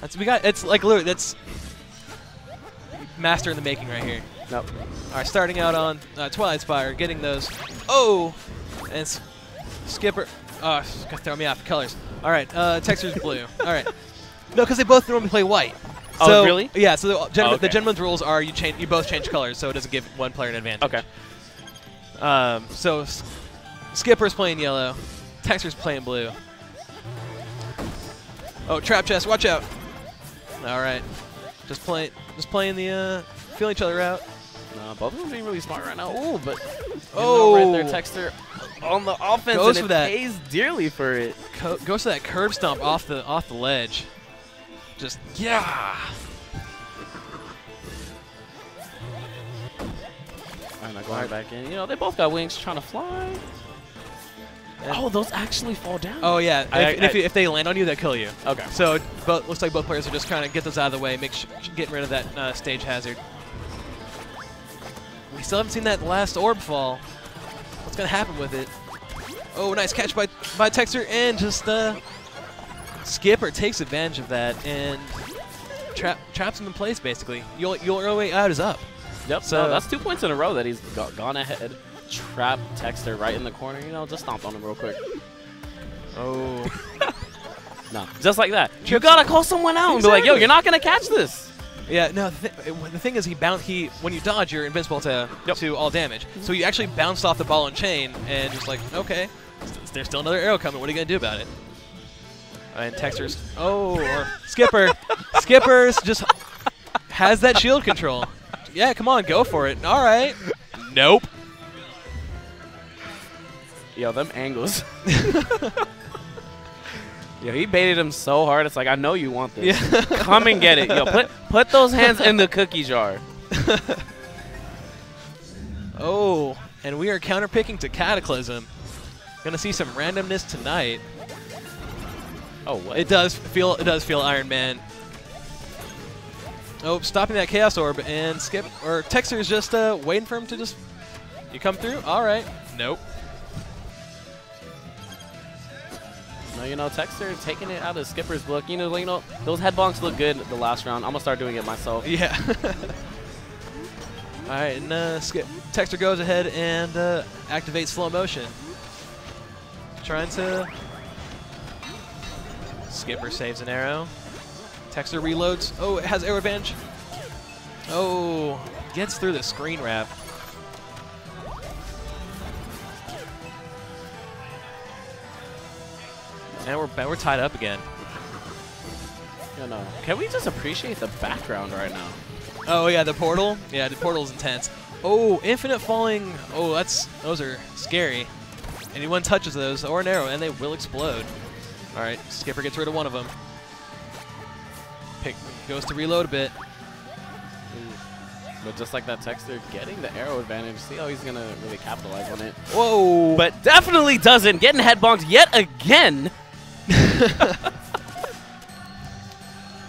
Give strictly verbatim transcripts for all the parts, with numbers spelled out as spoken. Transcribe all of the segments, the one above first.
That's we got. It's like literally that's master in the making right here. Nope. All right, starting out on uh, Twilight Spire, getting those. Oh, and S Skipper. Oh, throw me off colors. All right, uh, Texter's blue. All right. No, because they both normally play white. So, oh, really? Yeah, so the, gen oh, okay. the gentleman's rules are you change, you both change colors, so it doesn't give one player an advantage. Okay. Um, so, S Skipper's playing yellow. Texter's playing blue. Oh, trap chest, watch out. All right. Just, play, just playing the, uh, feeling each other out. No, both of them being really smart right now. Ooh, but oh, right there, Texter on the offense, goes and it that. pays dearly for it. Co goes to that curb stomp off the, off the ledge. Just, yeah. I'm not going back in. You know, they both got wings trying to fly. And oh, those actually fall down. Oh, yeah. I, if, I, if, I, if they land on you, they'll kill you. Okay. So both, looks like both players are just trying to get those out of the way, make sh getting rid of that uh, stage hazard. We still haven't seen that last orb fall. What's going to happen with it? Oh, nice catch by, by Texter and just... Uh, Skipper takes advantage of that and tra traps him in place, basically. Your, your way out is up. Yep, so no, that's two points in a row that he's got, gone ahead. Trap Texter right in the corner. You know, just stomp on him real quick. Oh. No, just like that. You got to call someone out exactly. and be like, yo, you're not going to catch this. Yeah, no, the, th the thing is he bound, he when you dodge, you're invincible to, yep. to all damage. So you actually bounced off the ball and chain and just like, okay, there's still another arrow coming. What are you going to do about it? And Texter's, oh, or Skipper. Skipper's just has that shield control. Yeah, come on, go for it. All right. Nope. Yo, them angles. Yo, he baited him so hard. It's like, I know you want this. Yeah. Come and get it. Yo, put, put those hands in the cookie jar. Oh, and we are counterpicking to Cataclysm. Going to see some randomness tonight. Oh, what? It does feel it does feel Iron Man. Oh, stopping that Chaos Orb and Skip or Texter is just uh, waiting for him to just you come through. All right, nope. No, you know Texter taking it out of Skipper's book. You know, you know those head bonks look good the last round. I'm gonna start doing it myself. Yeah. All right, and uh, Skip Texter goes ahead and uh, activates slow motion, trying to. Skipper saves an arrow. Texter reloads. Oh, it has arrow advantage. Oh, gets through the screen wrap. And we're we're tied up again. No, no. Can we just appreciate the background right now? Oh yeah, the portal. Yeah, the portal's intense. Oh, infinite falling. Oh, that's those are scary. Anyone touches those or an arrow, and they will explode. All right, Skipper gets rid of one of them. Pick, goes to reload a bit. But just like that Texter getting the arrow advantage. See how he's going to really capitalize on it. Whoa. But definitely doesn't. Getting head bonked yet again.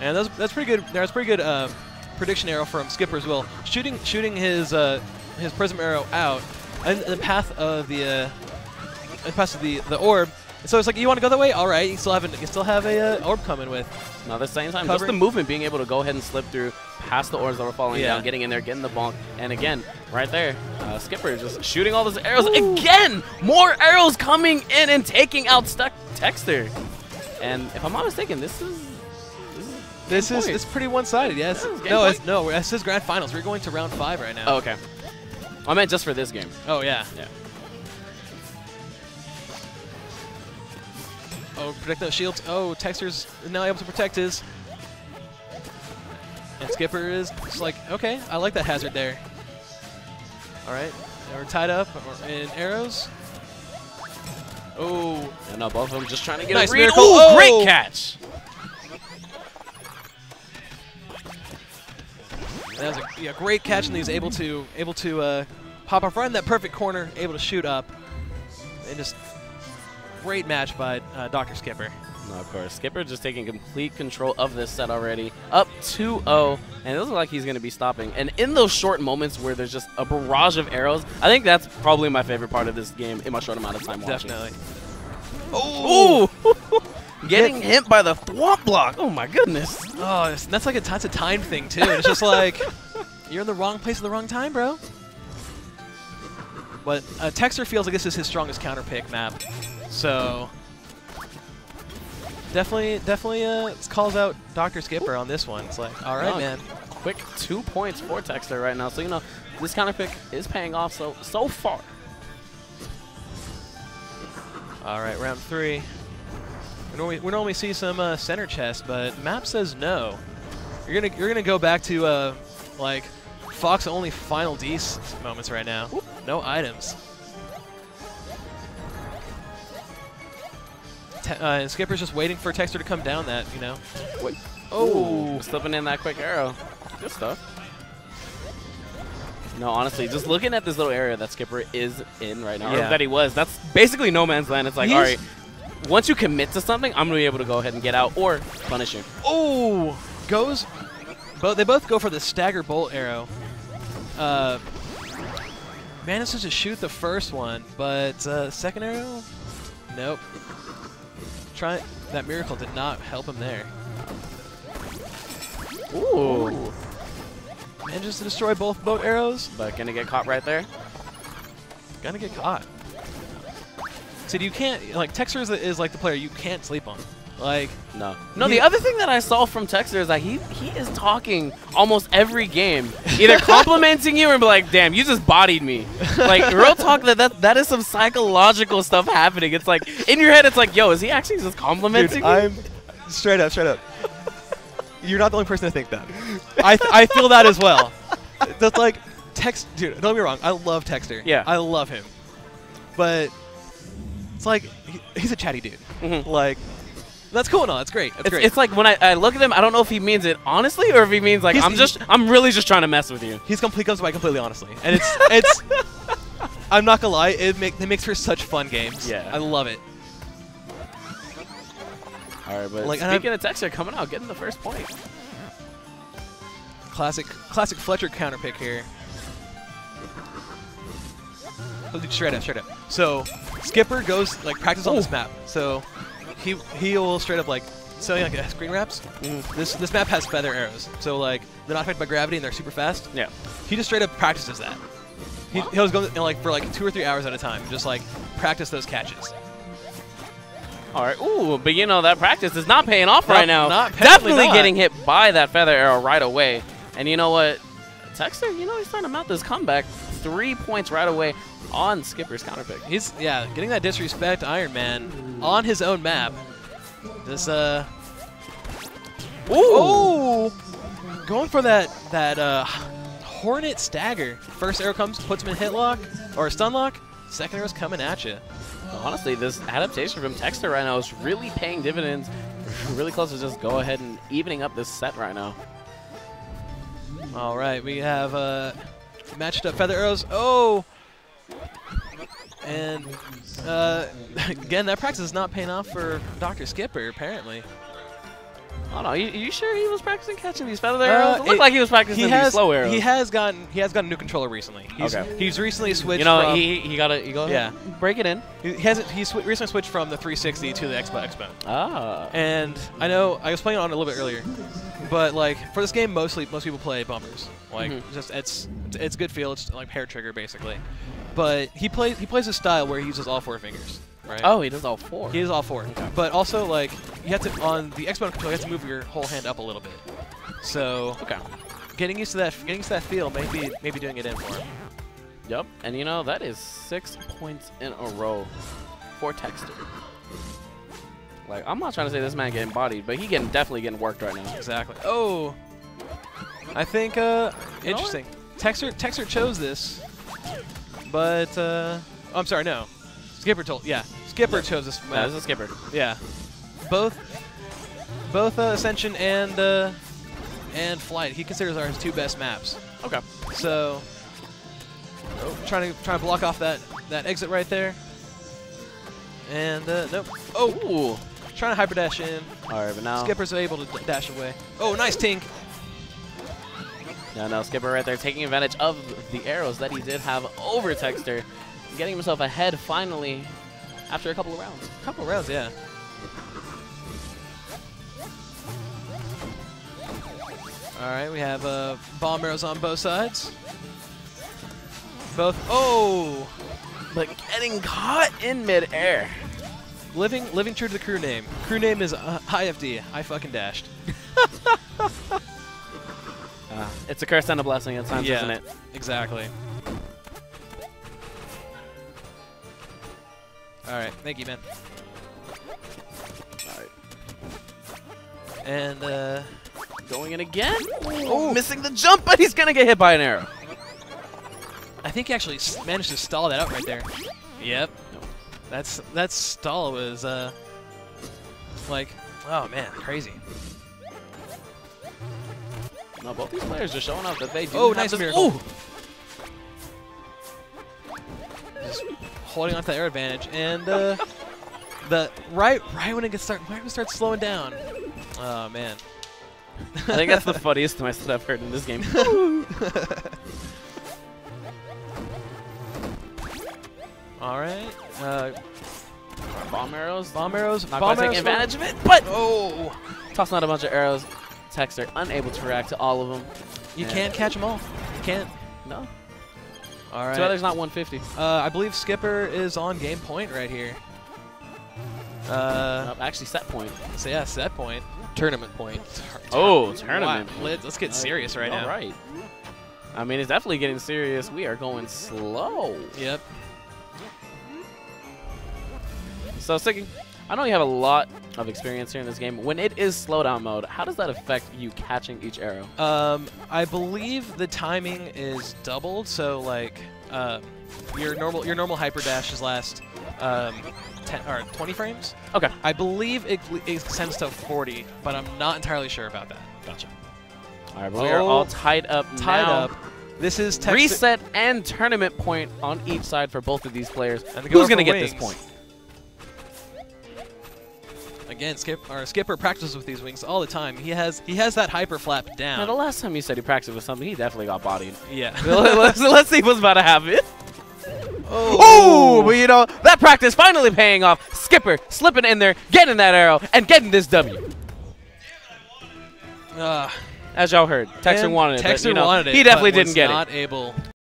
And that's that's pretty good. That's pretty good uh, prediction arrow from Skipper as well. Shooting shooting his uh, his prism arrow out in the path of the uh, in the path of the the orb. So it's like, you want to go that way? All right, you still have, an, you still have a uh, orb coming with. No, at the same time, covering. Just the movement, being able to go ahead and slip through, past the orbs that were falling yeah. down, getting in there, getting the bonk. And again, right there, uh, Skipper just shooting all those arrows. Ooh. Again, more arrows coming in and taking out stuck Texter. And if I'm not mistaken, this is... This is, this is it's pretty one-sided, yes. Yeah, it's no, it's, no, this is Grand Finals. We're going to round five right now. Oh, okay. I meant just for this game. Oh, yeah. Yeah. Oh, protect those shields. Oh, Texter's now able to protect his. And Skipper is just like, okay, I like that hazard there. All right, now we're tied up in arrows. Oh. And now both of them just trying to get nice a read. Ooh, oh, great catch. That was a yeah, great catch, and he's able to, able to uh, pop off right in that perfect corner, able to shoot up and just... Great match by uh, Doctor Skipper. No, of course. Skipper just taking complete control of this set already. Up two oh, and it doesn't look like he's going to be stopping. And in those short moments where there's just a barrage of arrows, I think that's probably my favorite part of this game in my short amount of time watching. Definitely. Oh! Getting it, hit by the thwomp block. Oh my goodness. Oh, that's like a that's a time thing too. It's just like you're in the wrong place at the wrong time, bro. But uh, Texter feels like this is his strongest counter pick map, so definitely definitely uh, calls out Doctor Skipper on this one. It's like, all right, oh, man. Quick two points for Texter right now. So you know this counter pick is paying off so so far. All right, round three. We normally, we normally see some uh, center chest, but map says no. You're gonna you're gonna go back to uh, like Fox only final D's moments right now. No items. Te uh, and Skipper's just waiting for Texter to come down. That you know. Wait. Oh, ooh, slipping in that quick arrow. Good stuff. No, honestly, just looking at this little area that Skipper is in right now, yeah. or that he was. That's basically no man's land. It's like, He's all right. Once you commit to something, I'm going to be able to go ahead and get out or punish you. Oh, goes. But they both go for the stagger bolt arrow. Uh, manages to shoot the first one, but uh, second arrow? Nope. Try that miracle did not help him there. Ooh. Manages to destroy both bolt arrows. But going to get caught right there. Going to get caught. So you can't, like, Texter is, is like the player you can't sleep on. Like, no. No, the other thing that I saw from Texter is that he, he is talking almost every game, either complimenting you or be like, damn, you just bodied me. Like, real talk, that, that that is some psychological stuff happening. It's like, in your head, it's like, yo, is he actually just complimenting Dude, me? I'm straight up, straight up. You're not the only person to think that. I, th I feel that as well. That's like, Tex, dude, don't get me wrong. I love Texter. Yeah. I love him. But it's like, he, he's a chatty dude. Mm-hmm. Like, that's cool and all. That's great. That's it's, great. It's like when I, I look at him, I don't know if he means it honestly or if he means like, he's, I'm just, I'm really just trying to mess with you. He's complete, comes by completely honestly. And it's, it's I'm not going to lie, it, make, it makes for such fun games. Yeah. I love it. All right, but like, speaking of Texter coming out, getting the first point. Classic, classic Fletcher counter pick here. Straight up, straight up. So Skipper goes like practice on this map. So he he will straight up like so like uh, screen wraps. Mm. This this map has feather arrows. So like they're not affected by gravity and they're super fast. Yeah. He just straight up practices that. He wow. he'll go you know, like for like two or three hours at a time, just like practice those catches. All right. Ooh, but you know that practice is not paying off not, right now. Not Definitely not. Getting hit by that feather arrow right away. And you know what, Texter, you know he's trying to mount this comeback. Three points right away on Skipper's counterpick. He's yeah, getting that disrespect Iron Man on his own map. This uh Ooh. Oh, going for that that uh Hornet stagger. First arrow comes, puts him in hit lock or stun lock. Second arrow's coming at you. Honestly, this adaptation from Texter right now is really paying dividends. Really close to just go ahead and evening up this set right now. All right, we have uh, matched up feather arrows. Oh! And uh, again, that practice is not paying off for Doctor Skipper, apparently. Oh no, you, you sure he was practicing catching these feather arrows? Uh, it looked it, like he was practicing he has, these slow arrows. He has gotten he has gotten a new controller recently. He's, okay. He's recently switched. You know, from he he got it. You go yeah. Ahead. Break it in. He hasn't. He's sw recently switched from the three sixty to the Xbox One. Ah. And I know I was playing on it a little bit earlier, but like for this game, mostly most people play bumpers. Like mm-hmm. just it's it's good feel. It's like hair trigger basically. But he plays he plays a style where he uses all four fingers. Right. Oh, he does all four. He does all four. Okay. But also, like, you have to, on the Xbox controller, you have to move your whole hand up a little bit. So, okay. Getting used to that, getting used to that feel, maybe, maybe doing it in for him. Yep. And you know, that is six points in a row for Texter. Like, I'm not trying to say this man getting bodied, but he getting definitely getting worked right now. Exactly. Oh, I think uh, interesting. Texter, Texter chose this, but uh, oh, I'm sorry, no. Skipper told, yeah. Skipper yeah. chose this map. Yeah, this is Skipper. Yeah. Both, both uh, Ascension and uh, and Flight. He considers ours two best maps. Okay. So, oh, trying to trying to block off that that exit right there. And uh, nope. Oh, ooh. Trying to hyper dash in. All right, but now Skipper's able to dash away. Oh, nice tink. No, no, Skipper right there taking advantage of the arrows that he did have over Texter. Getting himself ahead finally after a couple of rounds. A couple of rounds, yeah. Alright, we have uh, bomb arrows on both sides. Both. Oh! But getting caught in midair. Living living true to the crew name. Crew name is uh, I F D. I fucking dashed. uh, it's a curse and a blessing at times, yeah, isn't it? Exactly. Alright, thank you, man. Alright. And, uh... going in again? Oh, missing the jump, but he's gonna get hit by an arrow. I think he actually managed to stall that up right there. Yep. That's, that stall was, uh... like, oh man, crazy. No, both these players are showing up that they do. Oh, nice miracle. Just holding on to that air advantage, and, uh... the, right, right when it gets started, right when it starts slowing down. Oh, man. I think that's the funniest noise that I've heard in this game. Alright. Uh, bomb arrows. Bomb arrows. Not going to take advantage of it, but... Oh! Tossing out a bunch of arrows. Texter unable to react to all of them. You can't catch them all. You can't. No. Alright. Two others not one fifty. Uh, I believe Skipper is on game point right here. Uh, no, actually, set point. So yeah, set point. Tournament point. Oh, tournament. Wow. Point. Let's get serious right now. All right. I mean, it's definitely getting serious. We are going slow. Yep. So, Siggy, I know you have a lot of experience here in this game. When it is slowdown mode, how does that affect you catching each arrow? Um, I believe the timing is doubled. So, like, uh, your normal your normal hyper dashes last um, ten or twenty frames. Okay. I believe it extends to forty, but I'm not entirely sure about that. Gotcha. All right, well, we are all tied up. Tied now. up. This is Texter reset and tournament point on each side for both of these players. And who's gonna get wings. this point? Again, Skip, our Skipper practices with these wings all the time. He has he has that hyper flap down. Now, the last time you said he practiced with something, he definitely got bodied. Yeah. let's, let's see what's about to happen. Oh, Ooh, but you know, that practice finally paying off. Skipper slipping in there, getting that arrow, and getting this W. Uh, As y'all heard, Texter wanted it. Texter you know, wanted it. He definitely but didn't was get not it. Not able